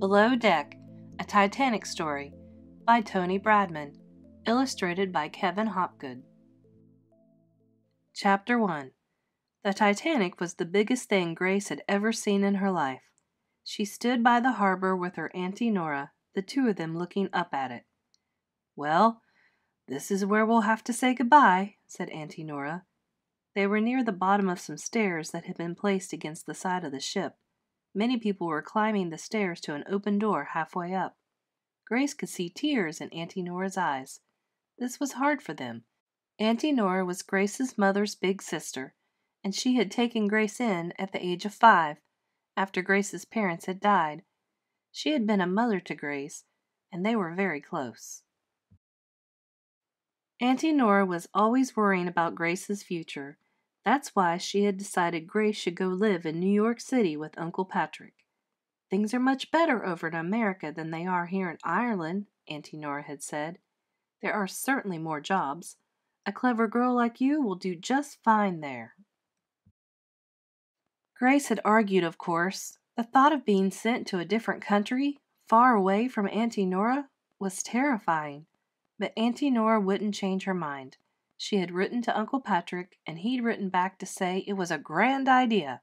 Below Deck, A Titanic Story by Tony Bradman, illustrated by Kevin Hopgood. Chapter 1. The Titanic was the biggest thing Grace had ever seen in her life. She stood by the harbor with her Auntie Nora, the two of them looking up at it. "Well, this is where we'll have to say goodbye," said Auntie Nora. They were near the bottom of some stairs that had been placed against the side of the ship. Many people were climbing the stairs to an open door halfway up. Grace could see tears in Auntie Nora's eyes. This was hard for them. Auntie Nora was Grace's mother's big sister, and she had taken Grace in at the age of 5, after Grace's parents had died. She had been a mother to Grace, and they were very close. Auntie Nora was always worrying about Grace's future. That's why she had decided Grace should go live in New York City with Uncle Patrick. "Things are much better over in America than they are here in Ireland," Auntie Nora had said. "There are certainly more jobs. A clever girl like you will do just fine there." Grace had argued, of course. The thought of being sent to a different country, far away from Auntie Nora, was terrifying. But Auntie Nora wouldn't change her mind. She had written to Uncle Patrick, and he'd written back to say it was a grand idea.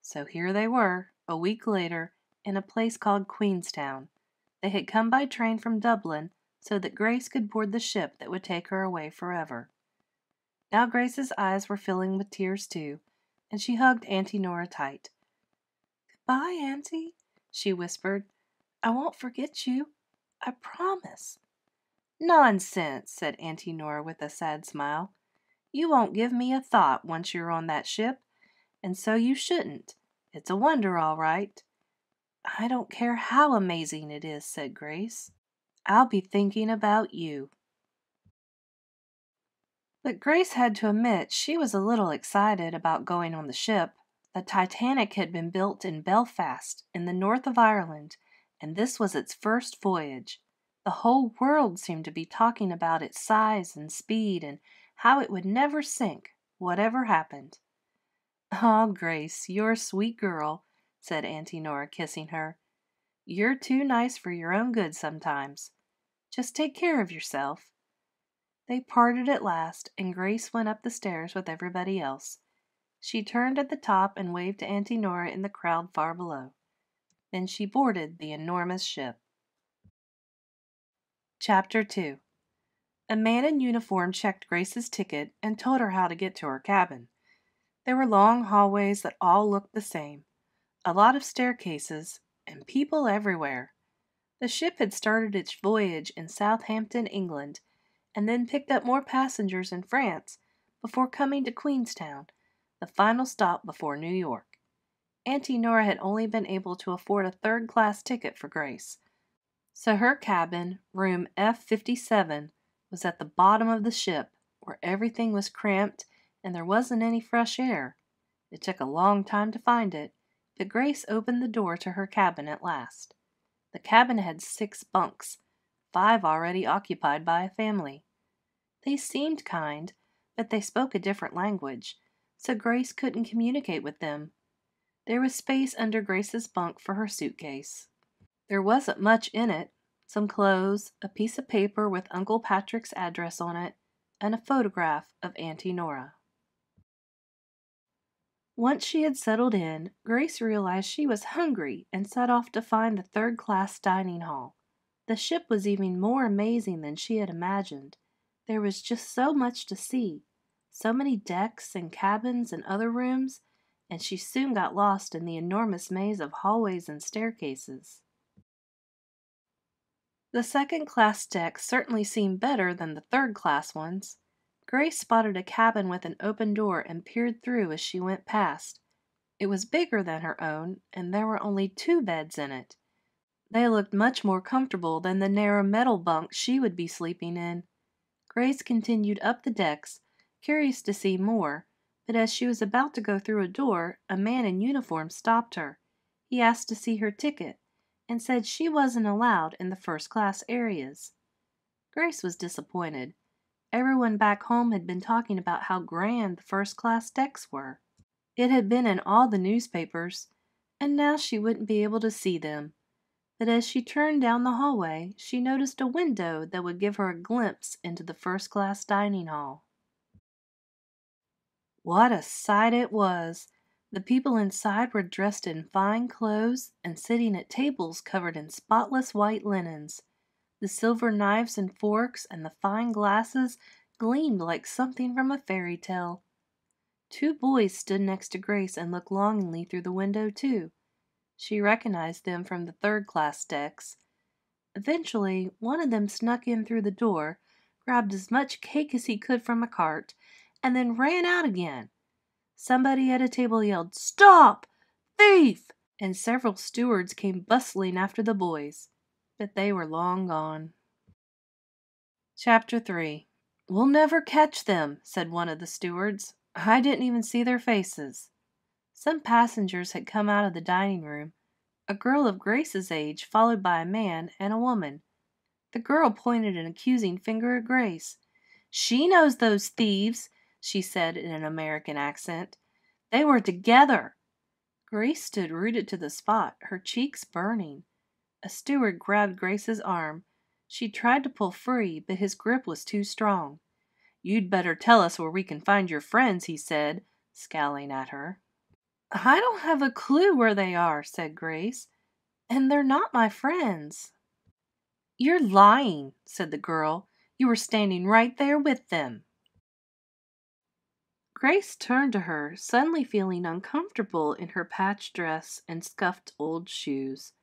So here they were, a week later, in a place called Queenstown. They had come by train from Dublin so that Grace could board the ship that would take her away forever. Now Grace's eyes were filling with tears too, and she hugged Auntie Nora tight. "Goodbye, Auntie," she whispered. "I won't forget you. I promise." "Nonsense," said Auntie Nora with a sad smile. "You won't give me a thought once you're on that ship, and so you shouldn't. It's a wonder, all right." "I don't care how amazing it is," said Grace. "I'll be thinking about you." But Grace had to admit she was a little excited about going on the ship. The Titanic had been built in Belfast, in the north of Ireland, and this was its first voyage. The whole world seemed to be talking about its size and speed and how it would never sink, whatever happened. "Oh, Grace, you're a sweet girl," said Auntie Nora, kissing her. "You're too nice for your own good sometimes. Just take care of yourself." They parted at last, and Grace went up the stairs with everybody else. She turned at the top and waved to Auntie Nora in the crowd far below. Then she boarded the enormous ship. Chapter 2. A man in uniform checked Grace's ticket and told her how to get to her cabin. There were long hallways that all looked the same, a lot of staircases, and people everywhere. The ship had started its voyage in Southampton, England, and then picked up more passengers in France before coming to Queenstown, the final stop before New York. Auntie Nora had only been able to afford a third-class ticket for Grace, so her cabin, room F57, was at the bottom of the ship, where everything was cramped and there wasn't any fresh air. It took a long time to find it, but Grace opened the door to her cabin at last. The cabin had 6 bunks, 5 already occupied by a family. They seemed kind, but they spoke a different language, so Grace couldn't communicate with them. There was space under Grace's bunk for her suitcase. There wasn't much in it: some clothes, a piece of paper with Uncle Patrick's address on it, and a photograph of Auntie Nora. Once she had settled in, Grace realized she was hungry and set off to find the third-class dining hall. The ship was even more amazing than she had imagined. There was just so much to see, so many decks and cabins and other rooms, and she soon got lost in the enormous maze of hallways and staircases. The second-class decks certainly seemed better than the third-class ones. Grace spotted a cabin with an open door and peered through as she went past. It was bigger than her own, and there were only 2 beds in it. They looked much more comfortable than the narrow metal bunk she would be sleeping in. Grace continued up the decks, curious to see more, but as she was about to go through a door, a man in uniform stopped her. He asked to see her ticket, and said she wasn't allowed in the first-class areas. Grace was disappointed. Everyone back home had been talking about how grand the first-class decks were. It had been in all the newspapers, and now she wouldn't be able to see them. that as she turned down the hallway, she noticed a window that would give her a glimpse into the first-class dining hall. What a sight it was! The people inside were dressed in fine clothes and sitting at tables covered in spotless white linens. The silver knives and forks and the fine glasses gleamed like something from a fairy tale. Two boys stood next to Grace and looked longingly through the window, too. She recognized them from the third-class decks. Eventually, one of them snuck in through the door, grabbed as much cake as he could from a cart, and then ran out again. Somebody at a table yelled, "Stop! Thief!" and several stewards came bustling after the boys, but they were long gone. Chapter 3. "We'll never catch them," said one of the stewards. "I didn't even see their faces." Some passengers had come out of the dining room, a girl of Grace's age followed by a man and a woman. The girl pointed an accusing finger at Grace. "She knows those thieves," she said in an American accent. "They were together." Grace stood rooted to the spot, her cheeks burning. A steward grabbed Grace's arm. She tried to pull free, but his grip was too strong. "You'd better tell us where we can find your friends," he said, scowling at her. "I don't have a clue where they are," said Grace, "and they're not my friends." "You're lying," said the girl. "You were standing right there with them." Grace turned to her, suddenly feeling uncomfortable in her patched dress and scuffed old shoes.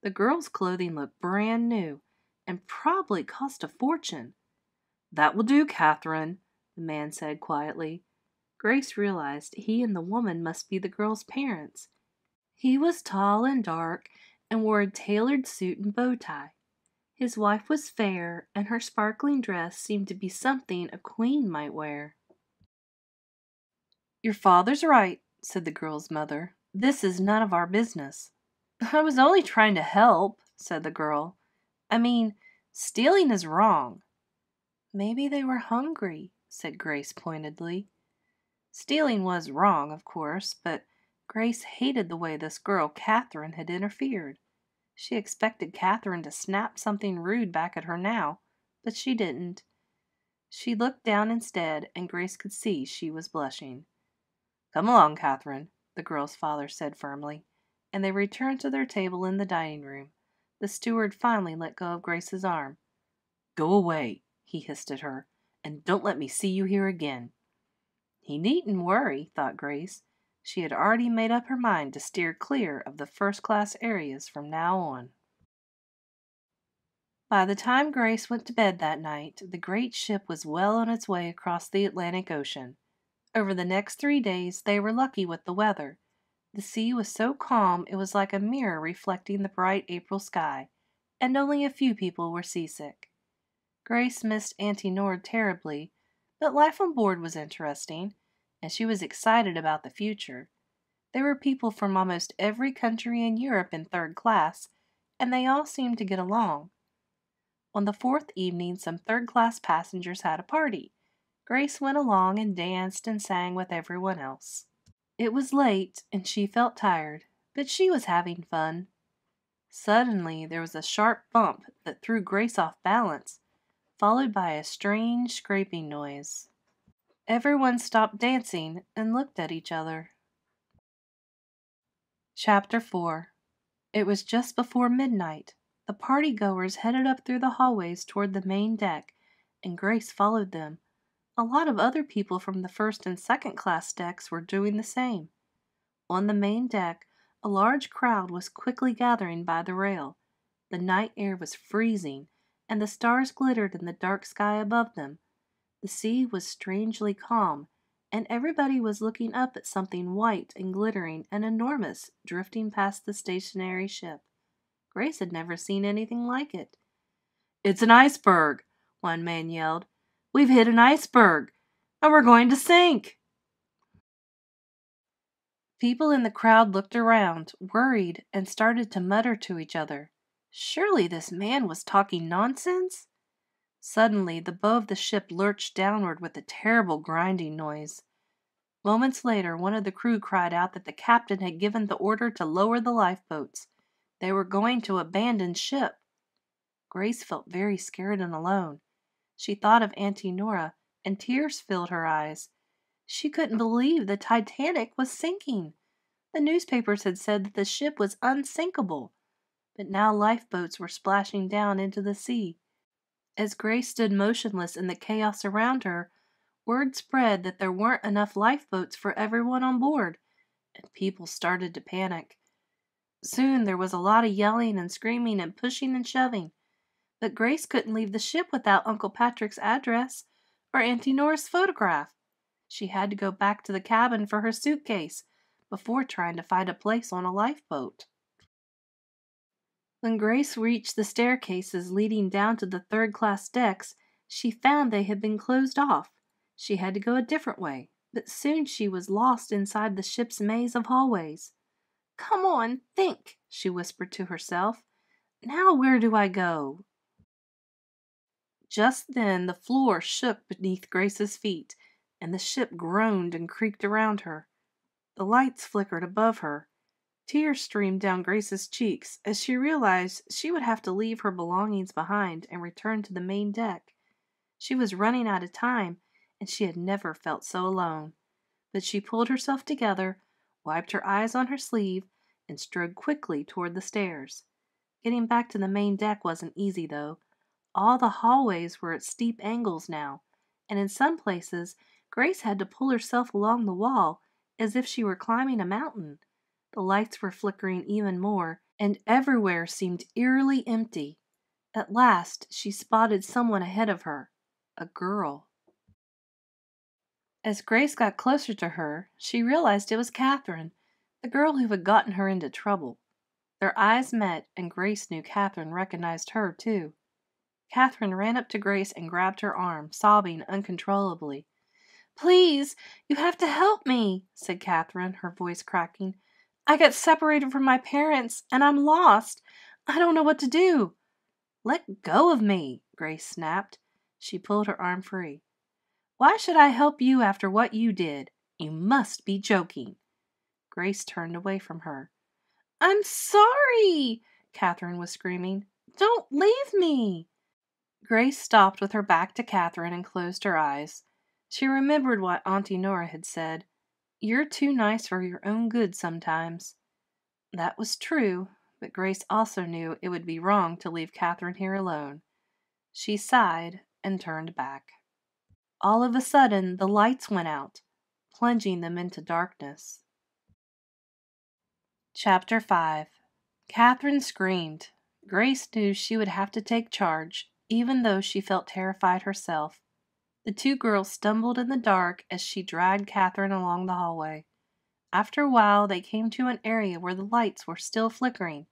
The girl's clothing looked brand new and probably cost a fortune. "That will do, Catherine," the man said quietly. Grace realized he and the woman must be the girl's parents. He was tall and dark and wore a tailored suit and bow tie. His wife was fair, and her sparkling dress seemed to be something a queen might wear. "Your father's right," said the girl's mother. "This is none of our business." "I was only trying to help," said the girl. "I mean, stealing is wrong." "Maybe they were hungry," said Grace pointedly. Stealing was wrong, of course, but Grace hated the way this girl, Catherine, had interfered. She expected Catherine to snap something rude back at her now, but she didn't. She looked down instead, and Grace could see she was blushing. "Come along, Catherine," the girl's father said firmly, and they returned to their table in the dining room. The steward finally let go of Grace's arm. "Go away," he hissed at her, "and don't let me see you here again." He needn't worry, thought Grace. She had already made up her mind to steer clear of the first-class areas from now on. By the time Grace went to bed that night, the great ship was well on its way across the Atlantic Ocean. Over the next 3 days, they were lucky with the weather. The sea was so calm it was like a mirror reflecting the bright April sky, and only a few people were seasick. Grace missed Auntie Nora terribly, but life on board was interesting, and she was excited about the future. There were people from almost every country in Europe in third class, and they all seemed to get along. On the fourth evening, some third-class passengers had a party. Grace went along and danced and sang with everyone else. It was late, and she felt tired, but she was having fun. Suddenly, there was a sharp bump that threw Grace off balance, followed by a strange scraping noise. Everyone stopped dancing and looked at each other. Chapter 4. It was just before midnight. The party-goers headed up through the hallways toward the main deck, and Grace followed them. A lot of other people from the first and second-class decks were doing the same. On the main deck, a large crowd was quickly gathering by the rail. The night air was freezing, and the stars glittered in the dark sky above them. The sea was strangely calm, and everybody was looking up at something white and glittering and enormous drifting past the stationary ship. Grace had never seen anything like it. "It's an iceberg," one man yelled. "We've hit an iceberg, and we're going to sink." People in the crowd looked around, worried, and started to mutter to each other. Surely this man was talking nonsense? Suddenly, the bow of the ship lurched downward with a terrible grinding noise. Moments later, one of the crew cried out that the captain had given the order to lower the lifeboats. They were going to abandon ship. Grace felt very scared and alone. She thought of Auntie Nora, and tears filled her eyes. She couldn't believe the Titanic was sinking. The newspapers had said that the ship was unsinkable, but now lifeboats were splashing down into the sea. As Grace stood motionless in the chaos around her, word spread that there weren't enough lifeboats for everyone on board, and people started to panic. Soon there was a lot of yelling and screaming and pushing and shoving, but Grace couldn't leave the ship without Uncle Patrick's address or Auntie Nora's photograph. She had to go back to the cabin for her suitcase before trying to find a place on a lifeboat. When Grace reached the staircases leading down to the third-class decks, she found they had been closed off. She had to go a different way, but soon she was lost inside the ship's maze of hallways. "Come on, think," she whispered to herself. "Now where do I go?" Just then the floor shook beneath Grace's feet, and the ship groaned and creaked around her. The lights flickered above her. Tears streamed down Grace's cheeks as she realized she would have to leave her belongings behind and return to the main deck. She was running out of time, and she had never felt so alone. But she pulled herself together, wiped her eyes on her sleeve, and strode quickly toward the stairs. Getting back to the main deck wasn't easy, though. All the hallways were at steep angles now, and in some places Grace had to pull herself along the wall as if she were climbing a mountain. The lights were flickering even more, and everywhere seemed eerily empty. At last she spotted someone ahead of her, a girl. As Grace got closer to her, she realized it was Catherine, the girl who had gotten her into trouble. Their eyes met, and Grace knew Catherine recognized her, too. Catherine ran up to Grace and grabbed her arm, sobbing uncontrollably. "Please, you have to help me," said Catherine, her voice cracking. "I got separated from my parents, and I'm lost. I don't know what to do." "Let go of me," Grace snapped. She pulled her arm free. "Why should I help you after what you did? You must be joking." Grace turned away from her. "I'm sorry," Catherine was screaming. "Don't leave me." Grace stopped with her back to Catherine and closed her eyes. She remembered what Auntie Nora had said. "You're too nice for your own good sometimes." That was true, but Grace also knew it would be wrong to leave Catherine here alone. She sighed and turned back. All of a sudden, the lights went out, plunging them into darkness. Chapter 5. Catherine screamed. Grace knew she would have to take charge, even though she felt terrified herself. The two girls stumbled in the dark as she dragged Catherine along the hallway. After a while, they came to an area where the lights were still flickering,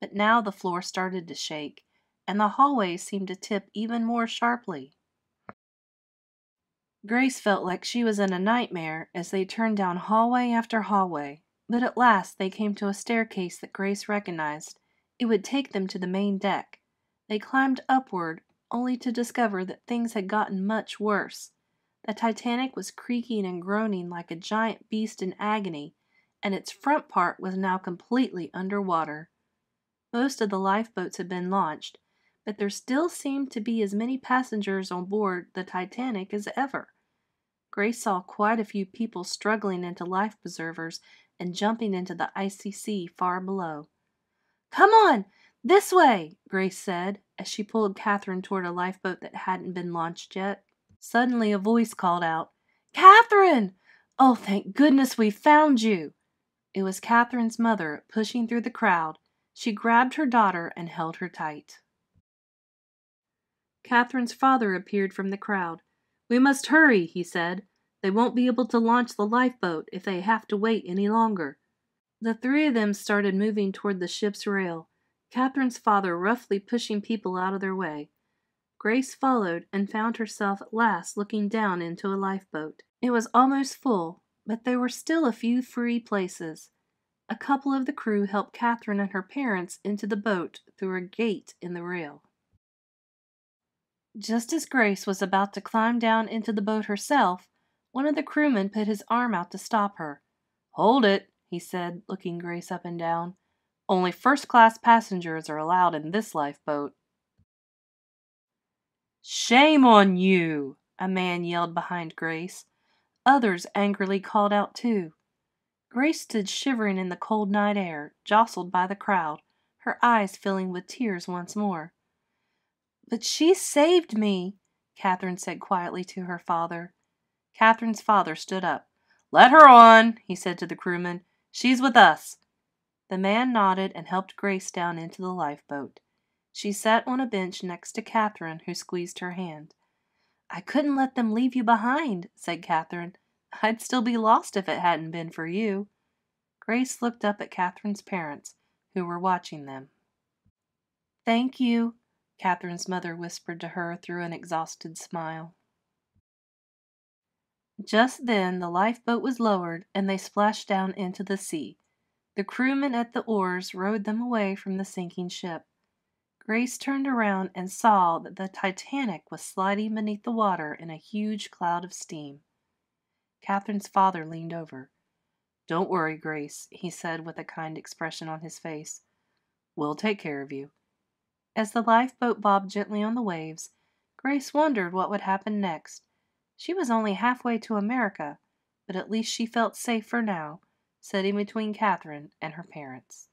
but now the floor started to shake, and the hallway seemed to tip even more sharply. Grace felt like she was in a nightmare as they turned down hallway after hallway, but at last they came to a staircase that Grace recognized. It would take them to the main deck. They climbed upward, only to discover that things had gotten much worse. The Titanic was creaking and groaning like a giant beast in agony, and its front part was now completely underwater. Most of the lifeboats had been launched, but there still seemed to be as many passengers on board the Titanic as ever. Grace saw quite a few people struggling into life preservers and jumping into the icy sea far below. "Come on! This way!" Grace said, as she pulled Catherine toward a lifeboat that hadn't been launched yet. Suddenly a voice called out, "Catherine! Oh, thank goodness we found you!" It was Catherine's mother, pushing through the crowd. She grabbed her daughter and held her tight. Catherine's father appeared from the crowd. "We must hurry," he said. "They won't be able to launch the lifeboat if they have to wait any longer." The three of them started moving toward the ship's rail, Catherine's father roughly pushing people out of their way. Grace followed and found herself at last looking down into a lifeboat. It was almost full, but there were still a few free places. A couple of the crew helped Catherine and her parents into the boat through a gate in the rail. Just as Grace was about to climb down into the boat herself, one of the crewmen put his arm out to stop her. "Hold it," he said, looking Grace up and down. Only first-class passengers are allowed in this lifeboat. "Shame on you!" a man yelled behind Grace. Others angrily called out too. Grace stood shivering in the cold night air, jostled by the crowd, her eyes filling with tears once more. "But she saved me," Catherine said quietly to her father. Catherine's father stood up. "Let her on," he said to the crewman. "She's with us." The man nodded and helped Grace down into the lifeboat. She sat on a bench next to Catherine, who squeezed her hand. "I couldn't let them leave you behind," said Catherine. "I'd still be lost if it hadn't been for you." Grace looked up at Catherine's parents, who were watching them. "Thank you," Catherine's mother whispered to her through an exhausted smile. Just then the lifeboat was lowered and they splashed down into the sea. The crewmen at the oars rowed them away from the sinking ship. Grace turned around and saw that the Titanic was sliding beneath the water in a huge cloud of steam. Catherine's father leaned over. "Don't worry, Grace," he said with a kind expression on his face. "We'll take care of you." As the lifeboat bobbed gently on the waves, Grace wondered what would happen next. She was only halfway to America, but at least she felt safe for now, sitting between Catherine and her parents.